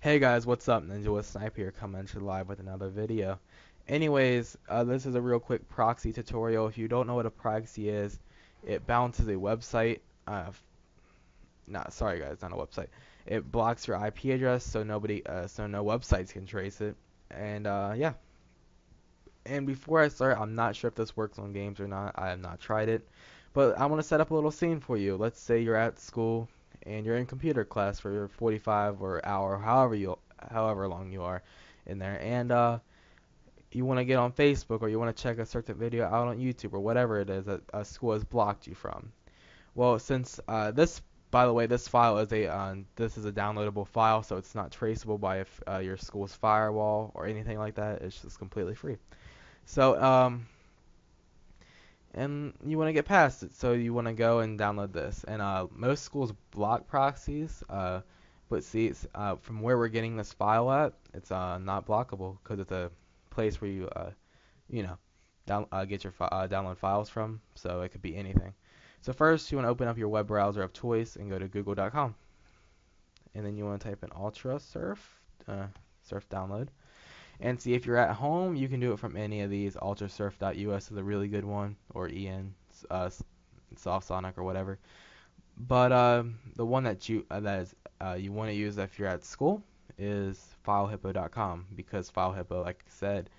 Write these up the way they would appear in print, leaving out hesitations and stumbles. Hey guys, what's up? Ninja with Snipe here, coming to you live with another video. Anyways, this is a real quick proxy tutorial. If you don't know what a proxy is, it bounces a website. Not a website. It blocks your IP address, so no websites can trace it. And yeah. And before I start, I'm not sure if this works on games or not. I have not tried it, but I want to set up a little scene for you. Let's say you're at school and you're in computer class for 45 or hour, however long you are in there, and you want to get on Facebook, or you want to check a certain video out on YouTube, or whatever it is that a school has blocked you from. Well, since this, by the way, this file is a downloadable file, so it's not traceable by your school's firewall or anything like that. It's just completely free. So and you want to get past it, so you want to go and download this. And most schools block proxies, but see, it's, from where we're getting this file at, it's not blockable, because it's a place where you, get your download files from. So it could be anything. So first, you want to open up your web browser of choice and go to google.com, and then you want to type in Ultrasurf, surf download, and see if you're at home. You can do it from any of these. Ultrasurf.us is a really good one, or EN, SoftSonic, or whatever. But the one that you want to use if you're at school is Filehippo.com, because Filehippo, like I said,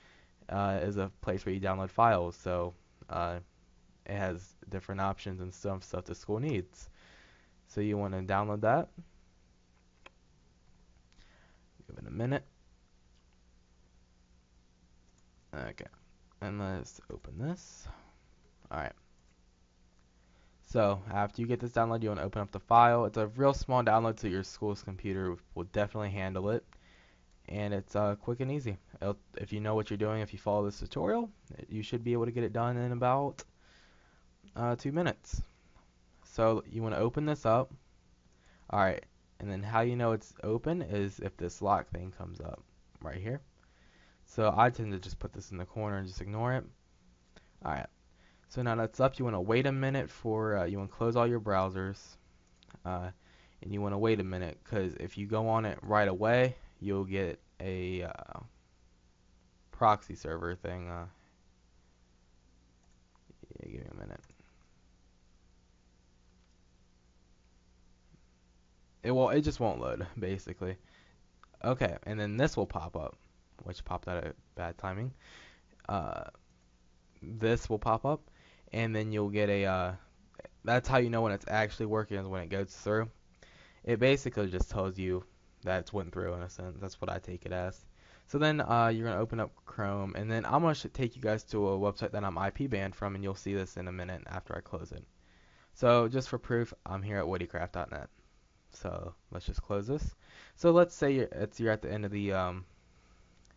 is a place where you download files. So it has different options and some stuff the school needs. So you want to download that. Give it a minute. Okay, and let's open this. Alright, so after you get this download, you want to open up the file. It's a real small download, so your school's computer will definitely handle it, and it's quick and easy. If you know what you're doing, if you follow this tutorial, you should be able to get it done in about 2 minutes. So you want to open this up. Alright, and then how you know it's open is if this lock thing comes up right here. So I tend to just put this in the corner and just ignore it. Alright, so now that's up, you want to wait a minute for, you want to close all your browsers, and you want to wait a minute, because if you go on it right away, you'll get a proxy server thing. Yeah, give me a minute. It just won't load, basically. Okay, and then this will pop up, which popped out at bad timing. This will pop up, and then you'll get a that's how you know when it's actually working, is when it goes through. It basically just tells you that it's went through, in a sense. That's what I take it as. So then you're going to open up Chrome, and then I'm going to take you guys to a website that I'm IP banned from, and you'll see this in a minute after I close it. So just for proof, I'm here at woodycraft.net. So let's just close this. So let's say you're at the end of the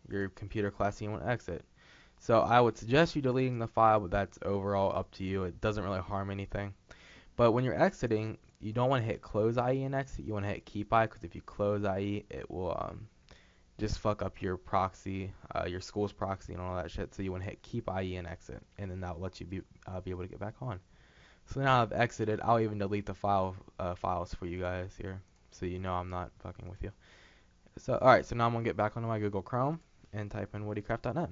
your computer class, and you want to exit. So I would suggest you deleting the file, but that's overall up to you. It doesn't really harm anything. But when you're exiting, you don't want to hit close IE and exit. You want to hit keep IE, because if you close IE, it will just fuck up your proxy, your school's proxy, and all that shit. So you want to hit keep IE and exit, and then that will let you be able to get back on. So now I've exited. I'll even delete the files for you guys here, so you know I'm not fucking with you. So alright, so now I'm gonna get back onto my Google Chrome and type in woodycraft.net,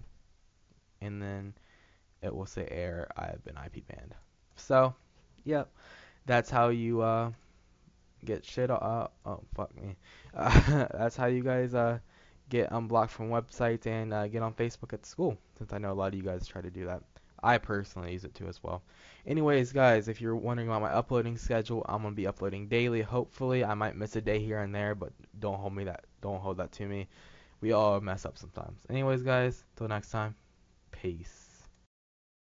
and then it will say error, I have been IP banned. So yep, that's how you get shit oh fuck me, that's how you guys get unblocked from websites and get on Facebook at school, since I know a lot of you guys try to do that. I personally use it too as well. Anyways guys, if you're wondering about my uploading schedule, I'm gonna be uploading daily. Hopefully I might miss a day here and there, but don't hold that to me. We all mess up sometimes. Anyways guys, till next time, peace.